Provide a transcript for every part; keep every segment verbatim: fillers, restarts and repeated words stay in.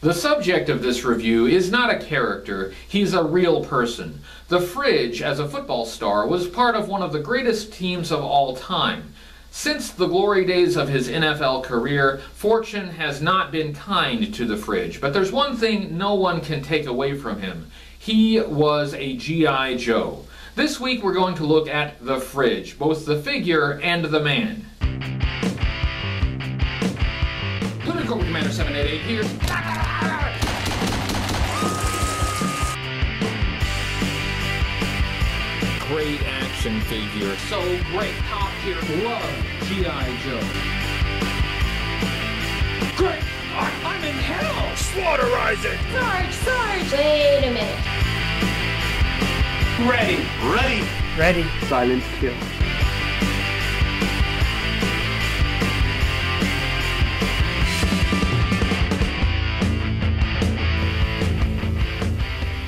The subject of this review is not a character, he's a real person. The Fridge, as a football star, was part of one of the greatest teams of all time. Since the glory days of his N F L career, fortune has not been kind to the Fridge, but there's one thing no one can take away from him. He was a G I Joe. This week we're going to look at the Fridge, both the figure and the man. Lieutenant Cobra Commander seven eighty-eight here. Great action figure. So great. Top tier. Love G I Joe. Great. I'm in hell. Slaughterizing. Sarge, Sarge. Wait a minute. Ready. Ready. Ready. Silence kill.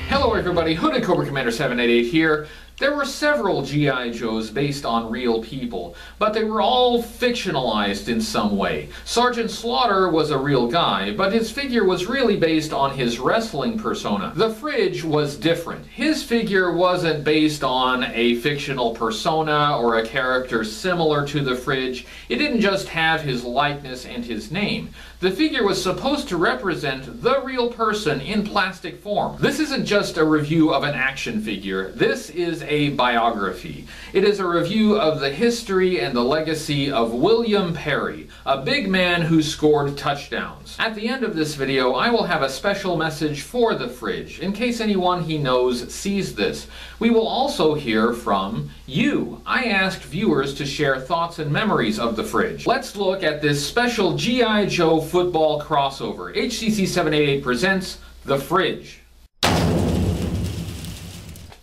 Hello everybody, Hooded Cobra Commander seven eighty-eight here. There were several G I Joes based on real people, but they were all fictionalized in some way. Sergeant Slaughter was a real guy, but his figure was really based on his wrestling persona. The Fridge was different. His figure wasn't based on a fictional persona or a character similar to the Fridge. It didn't just have his likeness and his name. The figure was supposed to represent the real person in plastic form. This isn't just a review of an action figure. This is a A biography. It is a review of the history and the legacy of William Perry, a big man who scored touchdowns. At the end of this video, I will have a special message for the Fridge, in case anyone he knows sees this. We will also hear from you. I asked viewers to share thoughts and memories of the Fridge. Let's look at this special G I Joe football crossover. H C C seven eighty-eight presents The Fridge.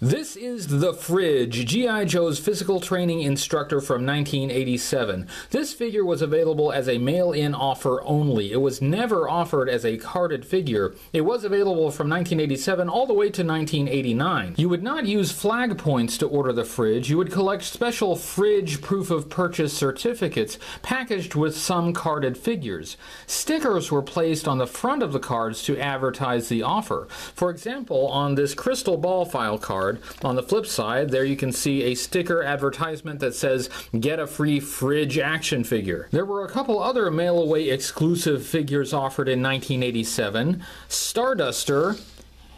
This is The Fridge, G I Joe's physical training instructor from nineteen eighty-seven. This figure was available as a mail-in offer only. It was never offered as a carded figure. It was available from nineteen eighty-seven all the way to nineteen eighty-nine. You would not use flag points to order The Fridge. You would collect special Fridge proof of purchase certificates packaged with some carded figures. Stickers were placed on the front of the cards to advertise the offer. For example, on this crystal ball file card, on the flip side, there you can see a sticker advertisement that says, "Get a free Fridge action figure." There were a couple other mail-away exclusive figures offered in nineteen eighty-seven, Starduster,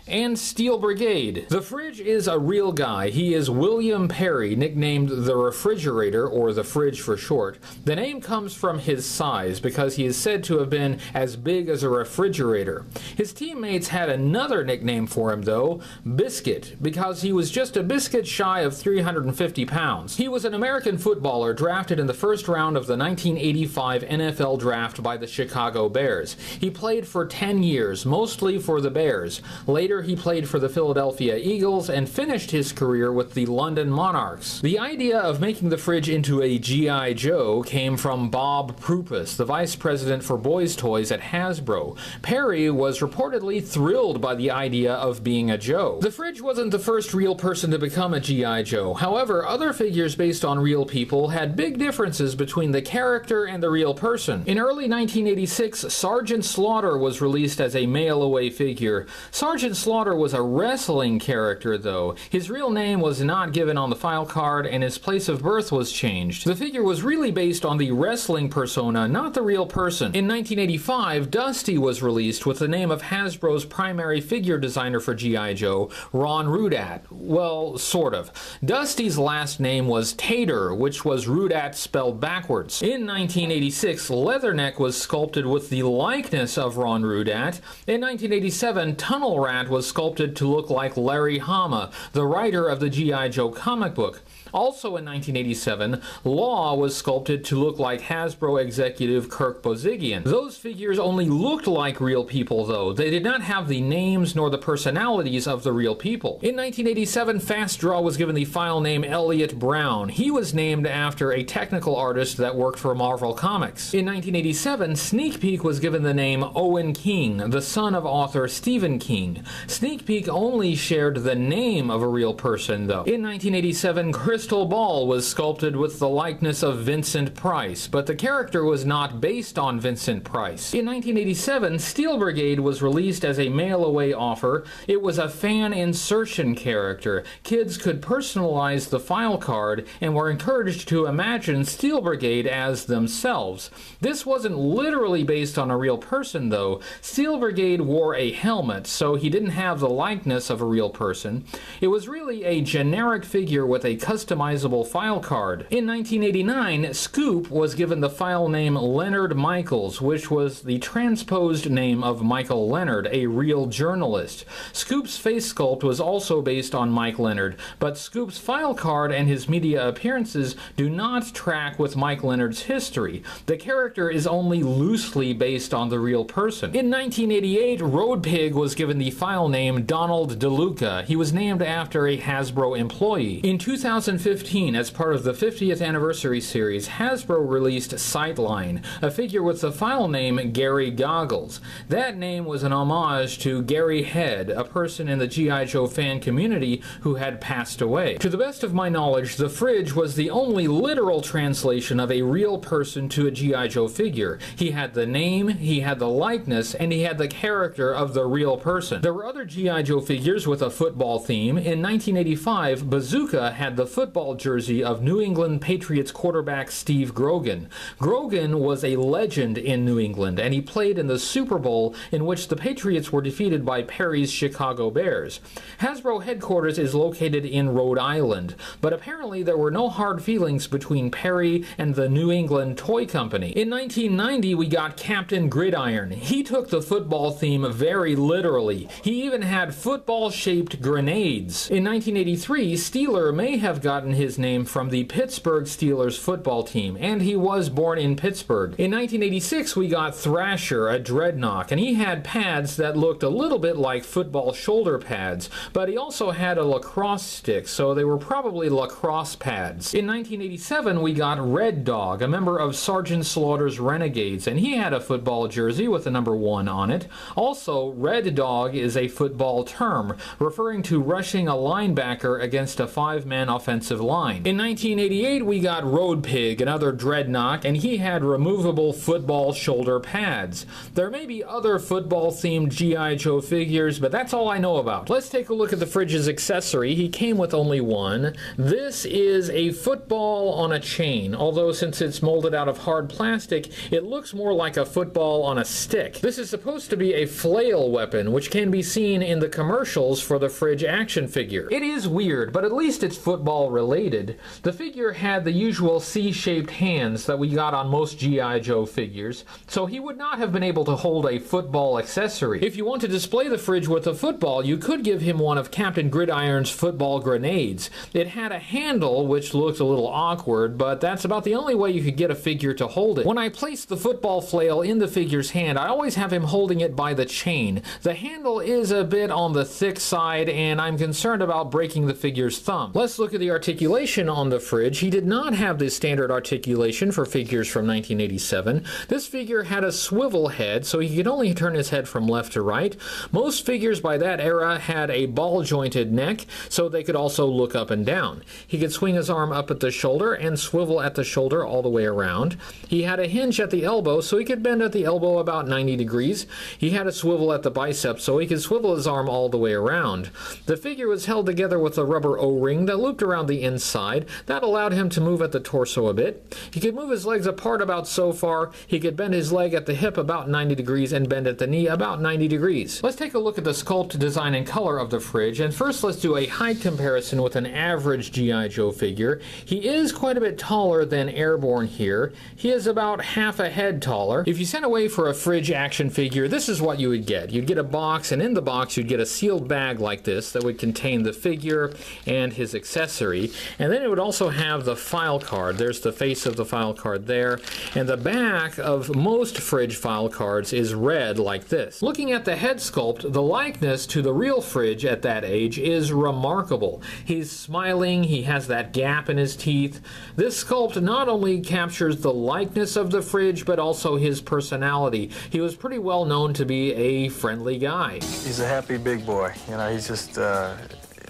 and Steel Brigade. The Fridge is a real guy. He is William Perry, nicknamed the Refrigerator, or the Fridge for short. The name comes from his size, because he is said to have been as big as a refrigerator. His teammates had another nickname for him though, Biscuit, because he was just a biscuit shy of three hundred fifty pounds. He was an American footballer drafted in the first round of the nineteen eighty-five N F L draft by the Chicago Bears. He played for ten years, mostly for the Bears. Later he played for the Philadelphia Eagles and finished his career with the London Monarchs. The idea of making the Fridge into a G I Joe came from Bob Prupus, the vice president for boys' toys at Hasbro. Perry was reportedly thrilled by the idea of being a Joe. The Fridge wasn't the first real person to become a G I Joe. However, other figures based on real people had big differences between the character and the real person. In early nineteen eighty-six, Sergeant Slaughter was released as a mail-away figure. Sergeant Slaughter Slaughter was a wrestling character though. His real name was not given on the file card and his place of birth was changed. The figure was really based on the wrestling persona, not the real person. In nineteen eighty-five, Dusty was released with the name of Hasbro's primary figure designer for G I Joe, Ron Rudat. Well, sort of. Dusty's last name was Tater, which was Rudat spelled backwards. In nineteen eighty-six, Leatherneck was sculpted with the likeness of Ron Rudat. In nineteen eighty-seven, Tunnel Rat was sculpted to look like Larry Hama, the writer of the G I Joe comic book. Also in nineteen eighty-seven, Law was sculpted to look like Hasbro executive Kirk Bozigian. Those figures only looked like real people though. They did not have the names nor the personalities of the real people. In nineteen eighty-seven, Fast Draw was given the file name Elliot Brown. He was named after a technical artist that worked for Marvel Comics. In nineteen eighty-seven, Sneak Peek was given the name Owen King, the son of author Stephen King. Sneak Peek only shared the name of a real person, though. In nineteen eighty-seven, Crystal Ball was sculpted with the likeness of Vincent Price, but the character was not based on Vincent Price. In nineteen eighty-seven, Steel Brigade was released as a mail-away offer. It was a fan insertion character. Kids could personalize the file card and were encouraged to imagine Steel Brigade as themselves. This wasn't literally based on a real person, though. Steel Brigade wore a helmet, so he didn't have the likeness of a real person. It was really a generic figure with a customizable file card. In nineteen eighty-nine, Scoop was given the file name Leonard Michaels, which was the transposed name of Michael Leonard, a real journalist. Scoop's face sculpt was also based on Mike Leonard, but Scoop's file card and his media appearances do not track with Mike Leonard's history. The character is only loosely based on the real person. In nineteen eighty-eight, Road Pig was given the file name Donald DeLuca. He was named after a Hasbro employee. In two thousand fifteen, as part of the fiftieth anniversary series, Hasbro released Sightline, a figure with the file name Gary Goggles. That name was an homage to Gary Head, a person in the G I Joe fan community who had passed away. To the best of my knowledge, the fridge was the only literal translation of a real person to a G I Joe figure. He had the name, he had the likeness, and he had the character of the real person. There were other G I Joe figures with a football theme. In nineteen eighty-five, Bazooka had the football jersey of New England Patriots quarterback Steve Grogan. Grogan was a legend in New England, and he played in the Super Bowl in which the Patriots were defeated by Perry's Chicago Bears. Hasbro headquarters is located in Rhode Island, but apparently there were no hard feelings between Perry and the New England Toy Company. In nineteen ninety, we got Captain Gridiron. He took the football theme very literally. He even had football-shaped grenades. In nineteen eighty-three, Steeler may have gotten his name from the Pittsburgh Steelers football team, and he was born in Pittsburgh. In nineteen eighty-six, we got Thrasher, a dreadnought, and he had pads that looked a little bit like football shoulder pads, but he also had a lacrosse stick, so they were probably lacrosse pads. In nineteen eighty-seven, we got Red Dog, a member of Sergeant Slaughter's Renegades, and he had a football jersey with the number one on it. Also, Red Dog is a football term, referring to rushing a linebacker against a five-man offensive line. In nineteen eighty-eight, we got Road Pig, another dreadnought, and he had removable football shoulder pads. There may be other football-themed G I Joe figures, but that's all I know about. Let's take a look at the fridge's accessory. He came with only one. This is a football on a chain, although since it's molded out of hard plastic, it looks more like a football on a stick. This is supposed to be a flail weapon, which can be seen in the commercials for the fridge action figure. It is weird, but at least it's football related. The figure had the usual C-shaped hands that we got on most G I Joe figures, so he would not have been able to hold a football accessory. If you want to display the fridge with a football, you could give him one of Captain Gridiron's football grenades. It had a handle, which looked a little awkward, but that's about the only way you could get a figure to hold it. When I place the football flail in the figure's hand, I always have him holding it by the chain. The handle is a bit on the thick side, and I'm concerned about breaking the figure's thumb. Let's look at the articulation on the fridge. He did not have the standard articulation for figures from nineteen eighty-seven. This figure had a swivel head, so he could only turn his head from left to right. Most figures by that era had a ball-jointed neck, so they could also look up and down. He could swing his arm up at the shoulder and swivel at the shoulder all the way around. He had a hinge at the elbow, so he could bend at the elbow about ninety degrees. He had a swivel at the bicep, so he could swivel his arm all the way around. The figure was held together with a rubber O-ring that looped around the inside. That allowed him to move at the torso a bit. He could move his legs apart about so far. He could bend his leg at the hip about ninety degrees and bend at the knee about ninety degrees. Let's take a look at the sculpt, design, and color of the fridge, and first let's do a height comparison with an average G I Joe figure. He is quite a bit taller than Airborne here. He is about half a head taller. If you sent away for a fridge action figure, this is what you would get. You'd get a box, and in the box you'd get a sealed bag like this that would contain the figure and his accessory, and then it would also have the file card. There's the face of the file card there, and the back of most fridge file cards is red like this. Looking at the head sculpt, the likeness to the real fridge at that age is remarkable. He's smiling, he has that gap in his teeth. This sculpt not only captures the likeness of the fridge, but also his personality. He was pretty well known to be a friendly guy. he's a happy big boy. You know, he's just uh,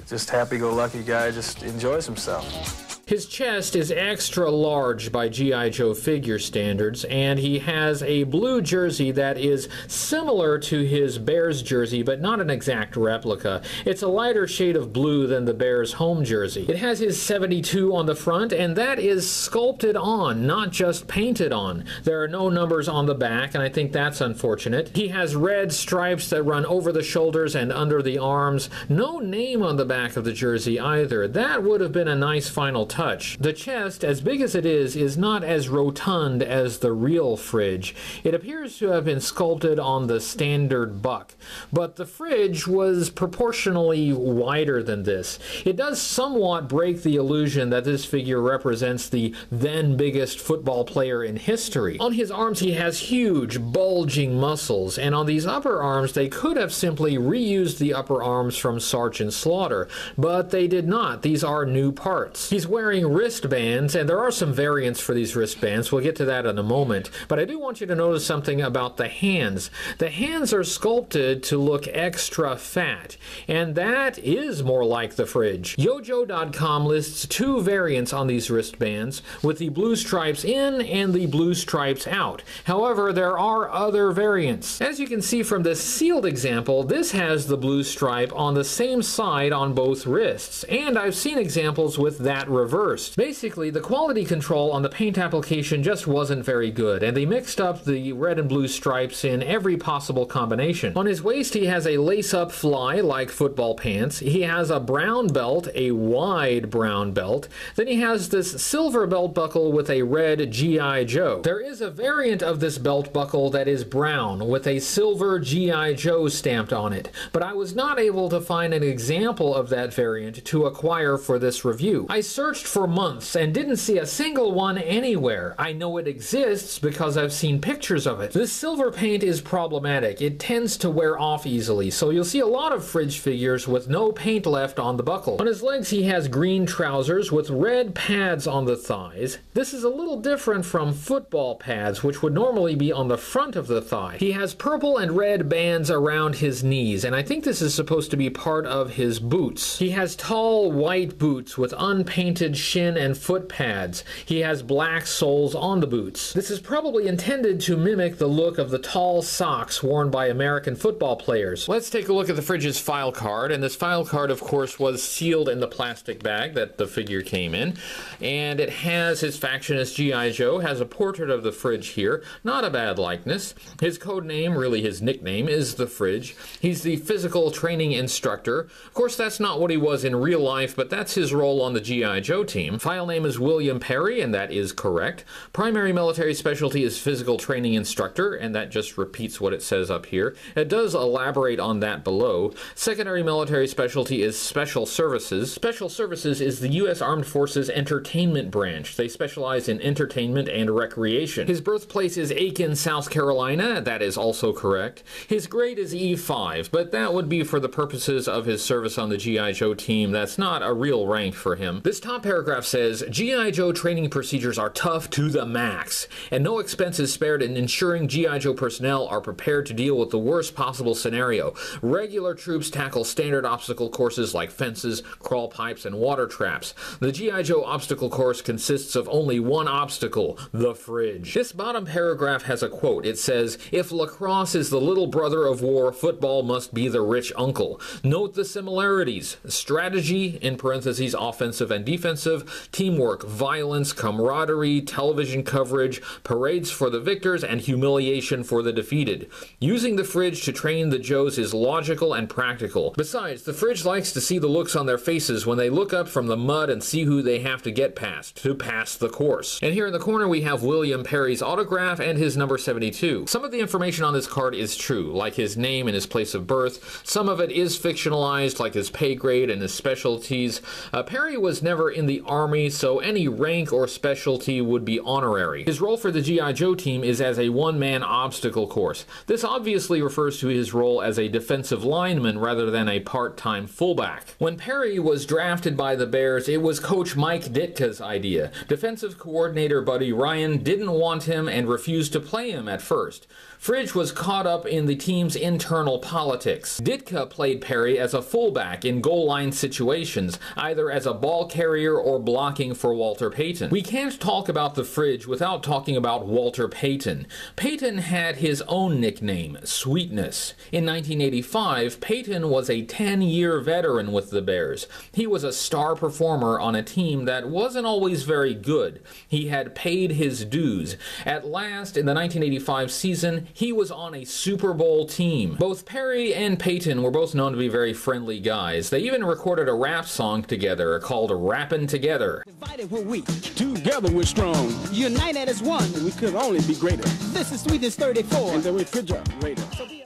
just happy-go-lucky guy. Just enjoys himself. His chest is extra large by G I Joe figure standards, and he has a blue jersey that is similar to his Bears jersey, but not an exact replica. It's a lighter shade of blue than the Bears home jersey. It has his seventy-two on the front, and that is sculpted on, not just painted on. There are no numbers on the back, and I think that's unfortunate. He has red stripes that run over the shoulders and under the arms. No name on the back of the jersey either. That would have been a nice final touch. Touch. The chest, as big as it is, is not as rotund as the real fridge. It appears to have been sculpted on the standard buck, but the fridge was proportionally wider than this. It does somewhat break the illusion that this figure represents the then biggest football player in history. On his arms he has huge bulging muscles, and on these upper arms they could have simply reused the upper arms from Sergeant Slaughter, but they did not. These are new parts. He's wearing wristbands, and there are some variants for these wristbands. We'll get to that in a moment, but I do want you to notice something about the hands. The hands are sculpted to look extra fat, and that is more like the fridge. Yo Joe dot com lists two variants on these wristbands, with the blue stripes in and the blue stripes out. However, there are other variants. As you can see from this sealed example, this has the blue stripe on the same side on both wrists, and I've seen examples with that reversed. Basically, the quality control on the paint application just wasn't very good, and they mixed up the red and blue stripes in every possible combination. On his waist, he has a lace-up fly like football pants. He has a brown belt, a wide brown belt. Then he has this silver belt buckle with a red G I Joe. There is a variant of this belt buckle that is brown with a silver G I Joe stamped on it, but I was not able to find an example of that variant to acquire for this review. I searched for months and didn't see a single one anywhere. I know it exists because I've seen pictures of it. This silver paint is problematic. It tends to wear off easily, so you'll see a lot of fridge figures with no paint left on the buckle. On his legs he has green trousers with red pads on the thighs. This is a little different from football pads, which would normally be on the front of the thigh. He has purple and red bands around his knees, and I think this is supposed to be part of his boots. He has tall white boots with unpainted shin and foot pads. He has black soles on the boots. This is probably intended to mimic the look of the tall socks worn by American football players. Let's take a look at the fridge's file card, and this file card of course was sealed in the plastic bag that the figure came in, and it has his factionist G I Joe, has a portrait of the fridge here, not a bad likeness. His code name, really his nickname, is the fridge. He's the physical training instructor. Of course that's not what he was in real life, but that's his role on the G I Joe team. File name is William Perry, and that is correct. Primary military specialty is physical training instructor, and that just repeats what it says up here. It does elaborate on that below. Secondary military specialty is special services. Special services is the U S Armed Forces Entertainment Branch. They specialize in entertainment and recreation. His birthplace is Aiken, South Carolina. That is also correct. His grade is E five, but that would be for the purposes of his service on the G I Joe team. That's not a real rank for him. This top paragraph Paragraph says, G I Joe training procedures are tough to the max, and no expense is spared in ensuring G I Joe personnel are prepared to deal with the worst possible scenario. Regular troops tackle standard obstacle courses like fences, crawl pipes, and water traps. The G I Joe obstacle course consists of only one obstacle, the fridge. This bottom paragraph has a quote. It says, if lacrosse is the little brother of war, football must be the rich uncle. Note the similarities. Strategy, in parentheses, offensive and defensive, teamwork, violence, camaraderie, television coverage, parades for the victors, and humiliation for the defeated. Using the fridge to train the Joes is logical and practical. Besides, the fridge likes to see the looks on their faces when they look up from the mud and see who they have to get past to pass the course. And here in the corner we have William Perry's autograph and his number seventy-two. Some of the information on this card is true, like his name and his place of birth. Some of it is fictionalized, like his pay grade and his specialties. Uh, Perry was never in the Army, so any rank or specialty would be honorary. His role for the G I Joe team is as a one-man obstacle course. This obviously refers to his role as a defensive lineman rather than a part-time fullback. When Perry was drafted by the Bears, it was coach Mike Ditka's idea. Defensive coordinator Buddy Ryan didn't want him and refused to play him at first. Fridge was caught up in the team's internal politics. Ditka played Perry as a fullback in goal line situations, either as a ball carrier or blocking for Walter Payton. We can't talk about the Fridge without talking about Walter Payton. Payton had his own nickname, Sweetness. In nineteen eighty-five, Payton was a ten-year veteran with the Bears. He was a star performer on a team that wasn't always very good. He had paid his dues. At last, in the nineteen eighty-five season, he was on a Super Bowl team. Both Perry and Payton were both known to be very friendly guys. They even recorded a rap song together called Rappin' Together. Divided we're weak. Together we're strong. United as one. We could only be greater. This is Sweetness thirty-four. And the refrigerator.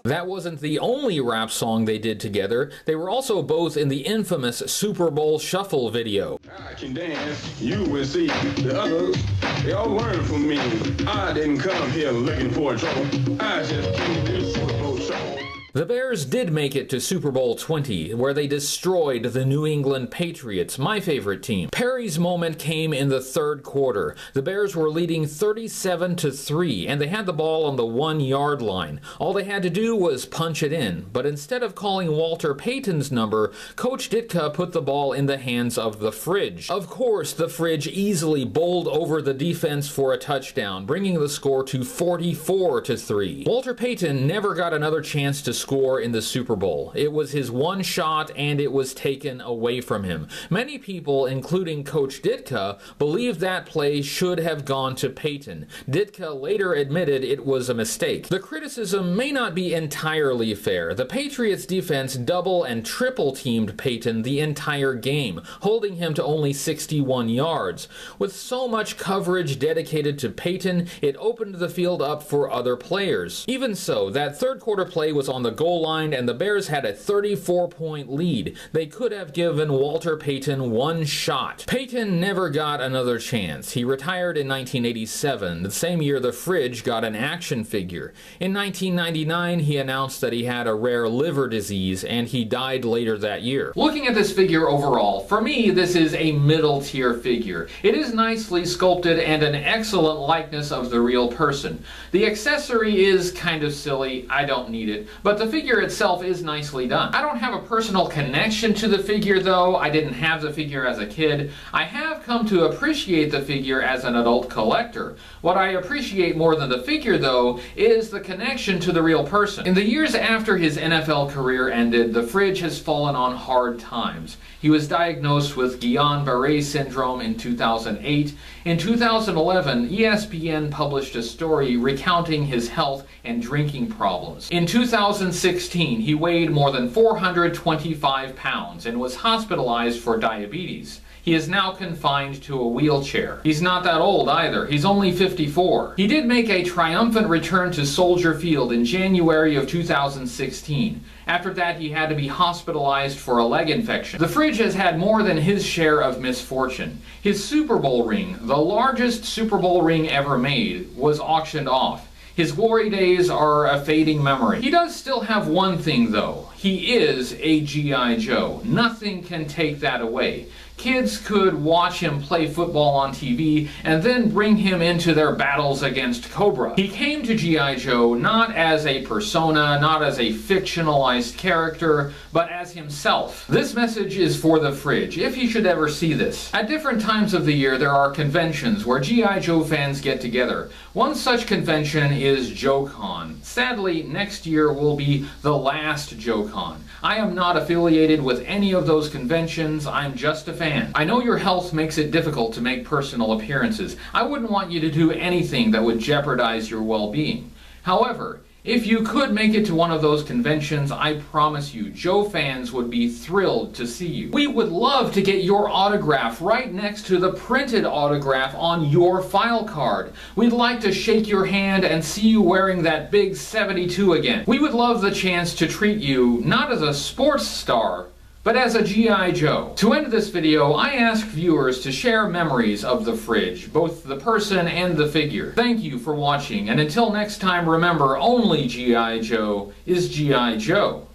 That wasn't the only rap song they did together. They were also both in the infamous Super Bowl Shuffle video. I can dance, you will see. The others, they all learn from me. I didn't come here looking for trouble. I just came to do Super Bowl Shuffle. The Bears did make it to Super Bowl twenty, where they destroyed the New England Patriots, my favorite team. Perry's moment came in the third quarter. The Bears were leading thirty-seven to three, and they had the ball on the one-yard line. All they had to do was punch it in, but instead of calling Walter Payton's number, Coach Ditka put the ball in the hands of the Fridge. Of course, the Fridge easily bowled over the defense for a touchdown, bringing the score to forty-four to three. Walter Payton never got another chance to score score in the Super Bowl. It was his one shot, and it was taken away from him. Many people, including Coach Ditka, believe that play should have gone to Payton. Ditka later admitted it was a mistake. The criticism may not be entirely fair. The Patriots defense double and triple teamed Payton the entire game, holding him to only sixty-one yards. With so much coverage dedicated to Payton, it opened the field up for other players. Even so, that third quarter play was on the goal line, and the Bears had a thirty-four point lead. They could have given Walter Payton one shot. Payton never got another chance. He retired in nineteen eighty-seven, the same year the Fridge got an action figure. In nineteen ninety-nine, he announced that he had a rare liver disease, and he died later that year. Looking at this figure overall, for me, this is a middle-tier figure. It is nicely sculpted and an excellent likeness of the real person. The accessory is kind of silly. I don't need it. But the figure itself is nicely done. I don't have a personal connection to the figure, though. I didn't have the figure as a kid. I have come to appreciate the figure as an adult collector. What I appreciate more than the figure, though, is the connection to the real person. In the years after his N F L career ended, the Fridge has fallen on hard times. He was diagnosed with Guillain-Barré syndrome in two thousand eight. In two thousand eleven, E S P N published a story recounting his health and drinking problems. In two thousand sixteen, he weighed more than four hundred twenty-five pounds and was hospitalized for diabetes. He is now confined to a wheelchair. He's not that old either. He's only fifty-four. He did make a triumphant return to Soldier Field in January of two thousand sixteen. After that, he had to be hospitalized for a leg infection. The Fridge has had more than his share of misfortune. His Super Bowl ring, the largest Super Bowl ring ever made, was auctioned off. His glory days are a fading memory. He does still have one thing, though. He is a G I Joe. Nothing can take that away. Kids could watch him play football on T V and then bring him into their battles against Cobra. He came to G I Joe not as a persona, not as a fictionalized character, but as himself. This message is for the Fridge, if he should ever see this. At different times of the year, there are conventions where G I Joe fans get together. One such convention is JoeCon. Sadly, next year will be the last JoeCon. I am not affiliated with any of those conventions. I'm just a fan. I know your health makes it difficult to make personal appearances. I wouldn't want you to do anything that would jeopardize your well-being. However, if you could make it to one of those conventions, I promise you, Joe fans would be thrilled to see you. We would love to get your autograph right next to the printed autograph on your file card. We'd like to shake your hand and see you wearing that big seventy-two again. We would love the chance to treat you not as a sports star, but as a G I Joe. To end this video, I ask viewers to share memories of the Fridge, both the person and the figure. Thank you for watching, and until next time, remember, only G I Joe is G I Joe.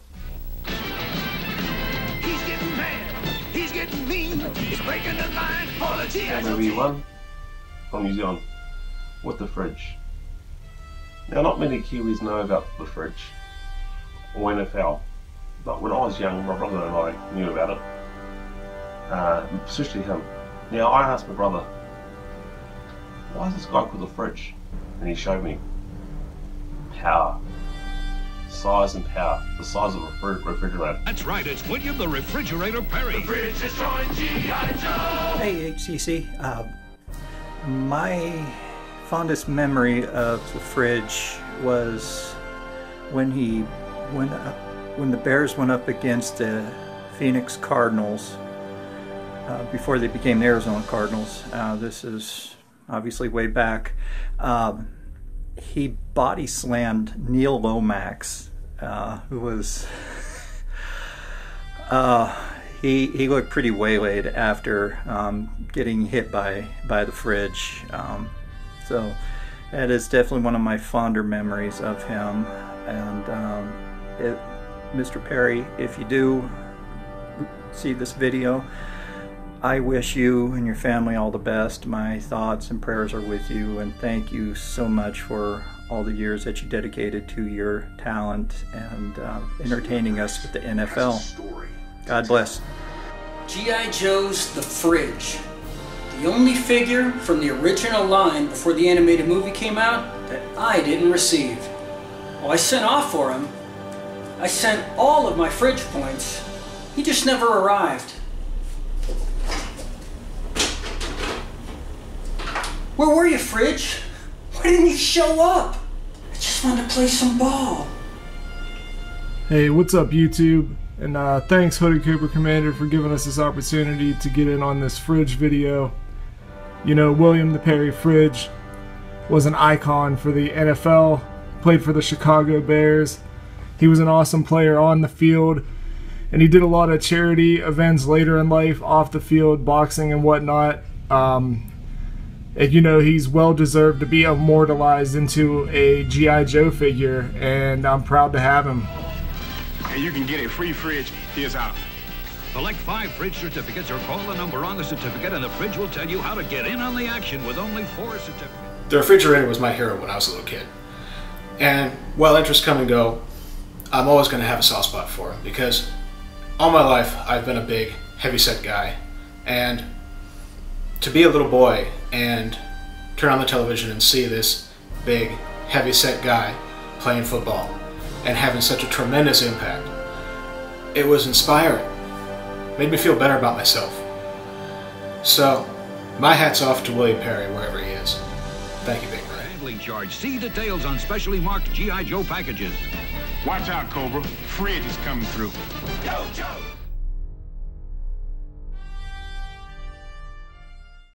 He's getting mad, he's getting mean, he's breaking the line for the G I Joe. From New Zealand, with the Fridge. Now, not many Kiwis know about the fridge or N F L, but when I was young, my brother and I knew about it, uh, especially him. Now, I asked my brother, why is this guy called the fridge? And he showed me power, size and power, the size of a refrigerator. That's right, it's William the Refrigerator Perry. The fridge is trying G I Joe. Hey, H C C. Uh, my fondest memory of the fridge was when he went up, when the Bears went up against the Phoenix Cardinals uh, before they became the Arizona Cardinals. Uh, this is obviously way back. Um, he body slammed Neil Lomax, uh, who was, uh, he, he looked pretty waylaid after um, getting hit by, by the fridge. Um, so that is definitely one of my fonder memories of him. And um, it, Mister Perry, if you do see this video, I wish you and your family all the best. My thoughts and prayers are with you, and thank you so much for all the years that you dedicated to your talent and uh, entertaining us with the N F L. God bless. G I Joe's The Fridge. The only figure from the original line before the animated movie came out that I didn't receive. Well, I sent off for him. I sent all of my fridge points. He just never arrived. Where were you, Fridge? Why didn't you show up? I just wanted to play some ball. Hey, what's up, YouTube? And uh, thanks, Hooded Cobra Commander, for giving us this opportunity to get in on this Fridge video. You know, William the Perry Fridge was an icon for the N F L, played for the Chicago Bears. He was an awesome player on the field, and he did a lot of charity events later in life, off the field, boxing and whatnot. Um, And, you know, he's well-deserved to be immortalized into a G I Joe figure, and I'm proud to have him. And you can get a free fridge. Here's how. Select five fridge certificates or call the number on the certificate, and the fridge will tell you how to get in on the action with only four certificates. The refrigerator was my hero when I was a little kid. And while interests come and go, I'm always going to have a soft spot for him, because all my life I've been a big, heavy-set guy, and to be a little boy and turn on the television and see this big, heavy-set guy playing football and having such a tremendous impact, it was inspiring. Made me feel better about myself. So, my hat's off to William Perry, wherever he is. Thank you, Big Red. Handling charge. See details on specially marked G I Joe packages. Watch out, Cobra. Fred is coming through. Yo, Joe!